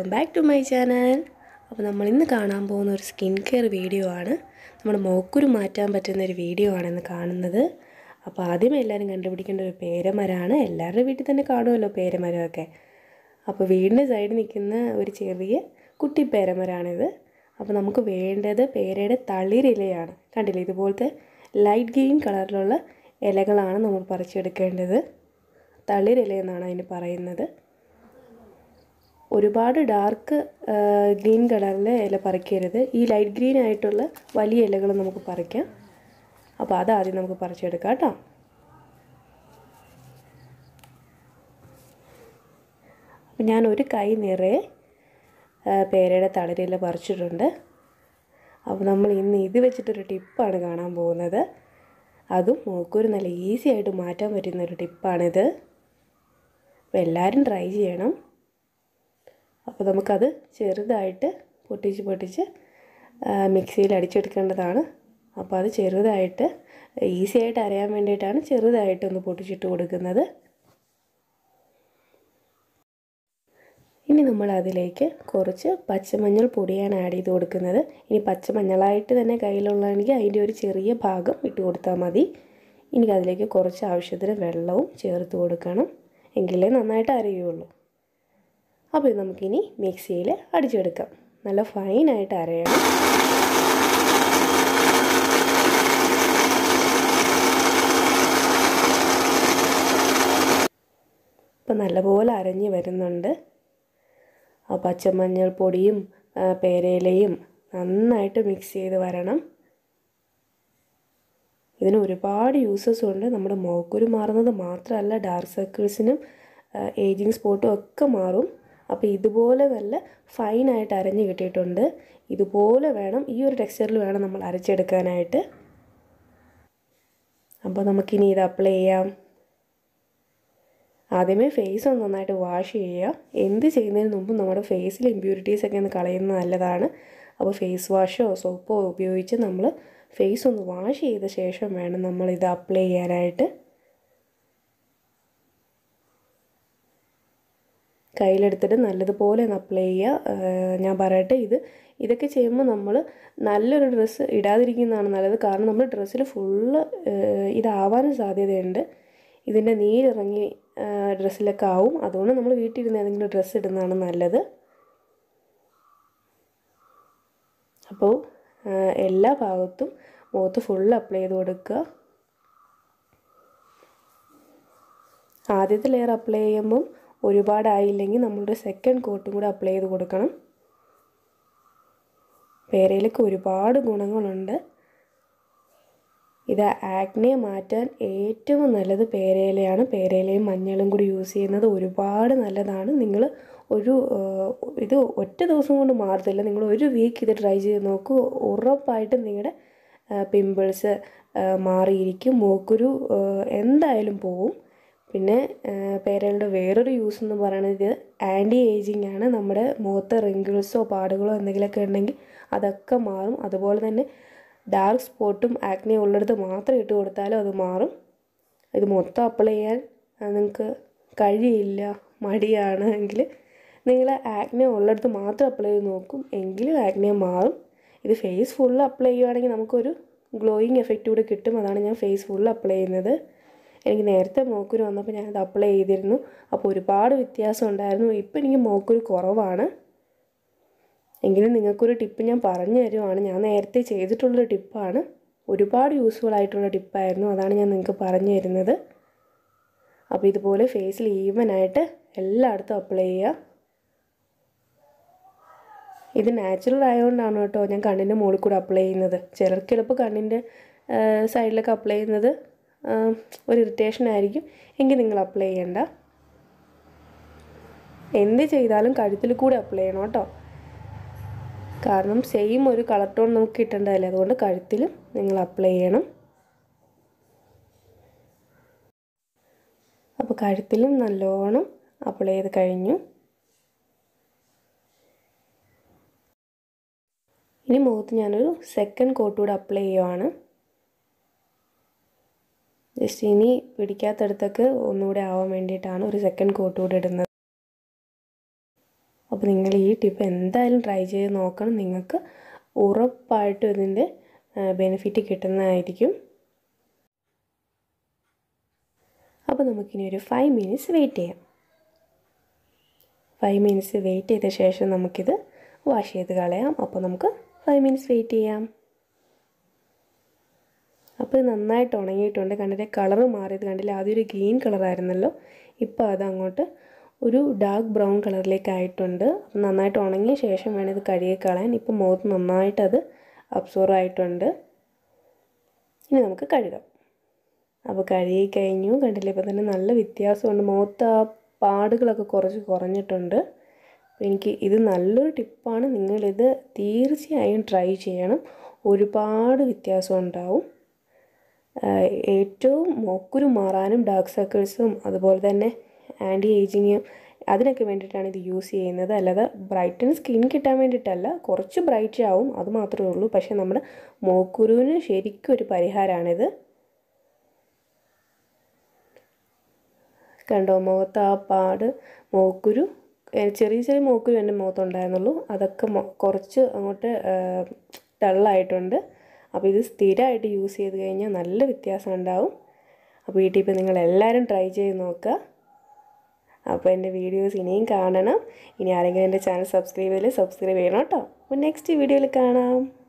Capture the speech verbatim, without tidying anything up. Welcome back to my channel. അപ്പോൾ നമ്മൾ ഇന്ന് കാണാൻ പോകുന്ന ഒരു സ്കിൻ കെയർ വീഡിയോ ആണ്. നമ്മുടെ മോക്കുരു മാറ്റാൻ പറ്റുന്ന ഒരു വീഡിയോ ആണെന്ന് കാണുന്നത്. അപ്പോൾ ആദ്യമേ എല്ലാവരും കണ്ടുപിടിക്കേണ്ട ഒരു പേരമരമാണ്. എല്ലാവരുടെ വീട്ടിൽ തന്നെ കാണുമല്ലോ പേരമരമൊക്കെ. അപ്പോൾ വീടിൻ്റെ സൈഡിൽ നിൽക്കുന്ന ഒരു ചെറിയ കുട്ടി പേരമരമാണിത്. അപ്പോൾ നമുക്ക് വേണ്ടത് പേരയുടെ തളിരിലയാണ്. കണ്ടില്ലേ, ഇതുപോലത്തെ ലൈറ്റ് ഗ്രീൻ കളറിലുള്ള ഇലകളാണ് നമ്മൾ പറിച്ചെടുക്കേണ്ടത്. തളിരില എന്നാണ് അതിന് പറയുന്നത്. ഒരുപാട് ഡാർക്ക് ഗ്രീൻ കളറിലെ ഇല പറിക്കരുത്. ഈ ലൈറ്റ് ഗ്രീൻ ആയിട്ടുള്ള വലിയ ഇലകൾ നമുക്ക് പറിക്കാം. അപ്പോൾ അതാദ്യം നമുക്ക് പറിച്ചെടുക്കാം കേട്ടോ. അപ്പം ഞാൻ ഒരു കൈ നിറയെ പേരയുടെ തളിരില പറിച്ചിട്ടുണ്ട്. അപ്പോൾ നമ്മൾ ഇന്ന് ഇത് വെച്ചിട്ടൊരു ടിപ്പാണ് കാണാൻ പോകുന്നത്. അതും മോക്കുരു നല്ല ഈസി ആയിട്ട് മാറ്റാൻ പറ്റുന്നൊരു ടിപ്പാണിത്. അപ്പോൾ എല്ലാവരും ട്രൈ ചെയ്യണം. അപ്പോൾ നമുക്കത് ചെറുതായിട്ട് പൊട്ടിച്ച് പൊട്ടിച്ച് മിക്സിയിൽ അടിച്ചെടുക്കേണ്ടതാണ്. അപ്പോൾ അത് ചെറുതായിട്ട് ഈസി ആയിട്ട് അരയാൻ വേണ്ടിയിട്ടാണ് ചെറുതായിട്ടൊന്ന് പൊട്ടിച്ചിട്ട് കൊടുക്കുന്നത്. ഇനി നമ്മൾ അതിലേക്ക് കുറച്ച് പച്ചമഞ്ഞൾ പൊടിയാണ് ആഡ് ചെയ്ത് കൊടുക്കുന്നത്. ഇനി പച്ചമഞ്ഞളായിട്ട് തന്നെ കയ്യിലുള്ളതാണെങ്കിൽ അതിൻ്റെ ഒരു ചെറിയ ഭാഗം ഇട്ട് കൊടുത്താൽ മതി. ഇനി അതിലേക്ക് കുറച്ച് ആവശ്യത്തിന് വെള്ളവും ചേർത്ത് കൊടുക്കണം, എങ്കിലേ നന്നായിട്ട് അരയുള്ളൂ. അപ്പോൾ നമുക്കിനി മിക്സിയിൽ അടിച്ചെടുക്കാം. നല്ല ഫൈനായിട്ട് അരയണം. അപ്പോൾ നല്ലപോലെ അരഞ്ഞ് വരുന്നുണ്ട്. ആ പച്ചമഞ്ഞൾ പൊടിയും പേരയിലയും നന്നായിട്ട് മിക്സ് ചെയ്ത് വരണം. ഇതിന് ഒരുപാട് യൂസസ് ഉണ്ട്. നമ്മുടെ മോക്കുരു മാറുന്നത് മാത്രമല്ല, ഡാർക്ക് സർക്കിൾസിനും ഏജിങ് സ്പോട്ടും ഒക്കെ മാറും. അപ്പോൾ ഇതുപോലെ നല്ല ഫൈനായിട്ട് അരഞ്ഞ് കിട്ടിയിട്ടുണ്ട്. ഇതുപോലെ വേണം, ഈ ഒരു ടെക്സ്ചറിൽ വേണം നമ്മൾ അരച്ചെടുക്കാനായിട്ട്. അപ്പോൾ നമുക്കിനി ഇത് അപ്ലൈ ചെയ്യാം. ആദ്യമേ ഫേസ് ഒന്ന് നന്നായിട്ട് വാഷ് ചെയ്യുക. എന്ത് ചെയ്യുന്നതിന് മുമ്പ് നമ്മുടെ ഫേസിൽ ഇമ്പ്യൂരിറ്റീസ് ഒക്കെ ഒന്ന് കളയുന്നത് നല്ലതാണ്. അപ്പോൾ ഫേസ് വാഷോ സോപ്പോ ഉപയോഗിച്ച് നമ്മൾ ഫേസ് ഒന്ന് വാഷ് ചെയ്ത ശേഷം വേണം നമ്മളിത് അപ്ലൈ ചെയ്യാനായിട്ട്. കയ്യിലെടുത്തിട്ട് നല്ലതുപോലെ ഒന്ന് അപ്ലൈ ചെയ്യുക. ഞാൻ പറയട്ടെ, ഇത് ഇതൊക്കെ ചെയ്യുമ്പോൾ നമ്മൾ നല്ലൊരു ഡ്രസ്സ് ഇടാതിരിക്കുന്നതാണ് നല്ലത്. കാരണം നമ്മൾ ഡ്രസ്സിൽ ഫുള്ള് ഇതാവാനും സാധ്യതയുണ്ട്. ഇതിൻ്റെ നീരിറങ്ങി ഡ്രസ്സിലൊക്കെ ആവും. അതുകൊണ്ട് നമ്മൾ വീട്ടിലിരുന്ന് ഏതെങ്കിലും ഡ്രസ്സ് ഇടുന്നതാണ് നല്ലത്. അപ്പോൾ എല്ലാ ഭാഗത്തും മുഖത്ത് ഫുള്ള് അപ്ലൈ ചെയ്ത് കൊടുക്കുക. ആദ്യത്തെ ലെയർ അപ്ലൈ ചെയ്യുമ്പം ഒരുപാടായില്ലെങ്കിൽ നമ്മളുടെ സെക്കൻഡ് കോട്ടും കൂടെ അപ്ലൈ ചെയ്ത് കൊടുക്കണം. പേരയിലൊക്കെ ഒരുപാട് ഗുണങ്ങളുണ്ട്. ഇത് ആക്നെ മാറ്റാൻ ഏറ്റവും നല്ലത് പേരയിലയാണ്. പേരയിലയും മഞ്ഞളും കൂടി യൂസ് ചെയ്യുന്നത് ഒരുപാട് നല്ലതാണ്. നിങ്ങൾ ഒരു ഇത് ഒറ്റ ദിവസം കൊണ്ട് മാറത്തില്ല. നിങ്ങൾ ഒരു വീക്ക് ഇത് ട്രൈ ചെയ്ത് നോക്കൂ. ഉറപ്പായിട്ടും നിങ്ങളുടെ പിമ്പിൾസ് മാറിയിരിക്കും. മോക്കുരു എന്തായാലും പോവും. പിന്നെ പേരയുടെ വേറൊരു യൂസ് എന്ന് പറയുന്നത് ഇത് ആൻറ്റി ഏജിങ് ആണ്. നമ്മുടെ മുഖത്ത് റിങ്കിൾസോ പാടുകളോ എന്തെങ്കിലുമൊക്കെ ഉണ്ടെങ്കിൽ അതൊക്കെ മാറും. അതുപോലെ തന്നെ ഡാർക്ക് സ്പോട്ടും ആക്നെയും ഉള്ളിടത്ത് മാത്രം ഇട്ട് കൊടുത്താലും അത് മാറും. ഇത് മൊത്തം അപ്ലൈ ചെയ്യാൻ നിങ്ങൾക്ക് കഴിയില്ല, മടിയാണ് എങ്കിൽ നിങ്ങൾ ആക്നെ ഉള്ളിടത്ത് മാത്രം അപ്ലൈ ചെയ്ത് നോക്കും, എങ്കിലും ആക്നെ മാറും. ഇത് ഫേസ് ഫുള്ള് അപ്ലൈ ചെയ്യുകയാണെങ്കിൽ നമുക്കൊരു ഗ്ലോയിങ് എഫക്റ്റ് കൂടെ കിട്ടും. അതാണ് ഞാൻ ഫേസ് ഫുള്ള് അപ്ലൈ ചെയ്യുന്നത്. എനിക്ക് നേരത്തെ മോക്കുരു വന്നപ്പോൾ ഞാനത് അപ്ലൈ ചെയ്തിരുന്നു. അപ്പോൾ ഒരുപാട് വ്യത്യാസം ഉണ്ടായിരുന്നു. ഇപ്പോൾ എനിക്ക് മോക്കുരു കുറവാണ്. എങ്കിലും നിങ്ങൾക്കൊരു ടിപ്പ് ഞാൻ പറഞ്ഞു തരുവാണ്. ഞാൻ നേരത്തെ ചെയ്തിട്ടുള്ളൊരു ടിപ്പാണ്. ഒരുപാട് യൂസ്ഫുൾ ആയിട്ടുള്ള ടിപ്പായിരുന്നു. അതാണ് ഞാൻ നിങ്ങൾക്ക് പറഞ്ഞു തരുന്നത്. അപ്പോൾ ഇതുപോലെ ഫേസിൽ ഈവനായിട്ട് എല്ലായിടത്തും അപ്ലൈ ചെയ്യുക. ഇത് നാച്ചുറൽ ആയതുകൊണ്ടാണ് കേട്ടോ ഞാൻ കണ്ണിൻ്റെ മുകളിൽ കൂടെ അപ്ലൈ ചെയ്യുന്നത്. ചിലർക്ക് ചിലപ്പോൾ കണ്ണിൻ്റെ സൈഡിലൊക്കെ അപ്ലൈ ചെയ്യുന്നത് ഒരു ഇറിറ്റേഷൻ ആയിരിക്കും. എങ്കിൽ നിങ്ങൾ അപ്ലൈ ചെയ്യണ്ട. എന്ത് ചെയ്താലും കഴുത്തിൽ കൂടെ അപ്ലൈ ചെയ്യണം കേട്ടോ. കാരണം സെയിം ഒരു കളർ ടോൺ നമുക്ക് കിട്ടേണ്ടതല്ലേ. അതുകൊണ്ട് കഴുത്തിലും നിങ്ങൾ അപ്ലൈ ചെയ്യണം. അപ്പോൾ കഴുത്തിലും നല്ലോണം അപ്ലൈ ചെയ്ത് കഴിഞ്ഞു. ഇനി മുഖത്ത് ഞാനൊരു സെക്കൻഡ് കോട്ട് കൂടെ അപ്ലൈ ചെയ്യുവാണ്. ജസ്റ്റ് ഇനി പിടിക്കാത്തടത്തൊക്കെ ഒന്നുകൂടെ ആവാൻ വേണ്ടിയിട്ടാണ് ഒരു സെക്കൻഡ് കോട്ട് കൂടെ ഇടുന്നത്. അപ്പോൾ നിങ്ങൾ ഈ ടിപ്പ് എന്തായാലും ട്രൈ ചെയ്ത് നോക്കണം. നിങ്ങൾക്ക് ഉറപ്പായിട്ടും ഇതിൻ്റെ ബെനിഫിറ്റ് കിട്ടുന്നതായിരിക്കും. അപ്പോൾ നമുക്കിനി ഒരു ഫൈവ് മിനിറ്റ്സ് വെയിറ്റ് ചെയ്യാം. ഫൈവ് മിനിറ്റ്സ് വെയിറ്റ് ചെയ്ത ശേഷം നമുക്കിത് വാഷ് ചെയ്ത് കളയാം. അപ്പോൾ നമുക്ക് ഫൈവ് മിനിറ്റ്സ് വെയിറ്റ് ചെയ്യാം. അപ്പോൾ നന്നായിട്ട് ഉണങ്ങിയിട്ടുണ്ട്. കണ്ടിട്ട് കളറ് മാറിയത് കണ്ടില്ല, ആദ്യം ഒരു ഗ്രീൻ കളറായിരുന്നല്ലോ, ഇപ്പോൾ അത് അങ്ങോട്ട് ഒരു ഡാർക്ക് ബ്രൗൺ കളറിലേക്കായിട്ടുണ്ട്. അപ്പം നന്നായിട്ട് ഉണങ്ങിയ ശേഷം വേണം ഇത് കഴുകി കളയാൻ. ഇപ്പോൾ മുഖത്ത് നന്നായിട്ടത് അബ്സോർവ് ആയിട്ടുണ്ട്. ഇനി നമുക്ക് കഴുകാം. അപ്പോൾ കഴുകി കഴിഞ്ഞു. കണ്ടില്ലേ, ഇപ്പോൾ തന്നെ നല്ല വ്യത്യാസമുണ്ട്. മുഖത്ത് ആ പാടുകളൊക്കെ കുറച്ച് കുറഞ്ഞിട്ടുണ്ട്. അപ്പോൾ എനിക്ക് ഇത് നല്ലൊരു ടിപ്പാണ്. നിങ്ങളിത് തീർച്ചയായും ട്രൈ ചെയ്യണം. ഒരുപാട് വ്യത്യാസം ഉണ്ടാവും. ഏറ്റവും മൂക്കുരു മാറാനും ഡാർക്ക് സർക്കിൾസും അതുപോലെ തന്നെ ആൻറ്റി ഏജിങ്ങും അതിനൊക്കെ വേണ്ടിയിട്ടാണ് ഇത് യൂസ് ചെയ്യുന്നത്. അല്ലാതെ ബ്രൈറ്റൻ സ്കിൻ കിട്ടാൻ വേണ്ടിയിട്ടല്ല. കുറച്ച് ബ്രൈറ്റ് ആവും, അത് മാത്രമേ ഉള്ളൂ. പക്ഷേ നമ്മുടെ മൂക്കുരുവിന് ശരിക്കും ഒരു പരിഹാരമാണിത്. കണ്ടോ, മുഖത്ത് ആ പാട് മൂക്കുരു, ചെറിയ ചെറിയ മൂക്കുരു എൻ്റെ മുഖത്തുണ്ടായിരുന്നുള്ളൂ, അതൊക്കെ കുറച്ച് അങ്ങോട്ട് ഡള്ളായിട്ടുണ്ട്. അപ്പോൾ ഇത് സ്ഥിരമായിട്ട് യൂസ് ചെയ്ത് കഴിഞ്ഞാൽ നല്ല വ്യത്യാസം ഉണ്ടാവും. അപ്പോൾ ഈ ടിപ്പ് നിങ്ങളെല്ലാവരും ട്രൈ ചെയ്ത് നോക്കുക. അപ്പോൾ എൻ്റെ വീഡിയോസ് ഇനിയും കാണണം. ഇനി ആരെങ്കിലും എൻ്റെ ചാനൽ സബ്സ്ക്രൈബ് ചെയ്ത് സബ്സ്ക്രൈബ് ചെയ്യണം കേട്ടോ. അപ്പോൾ നെക്സ്റ്റ് വീഡിയോയിൽ കാണാം.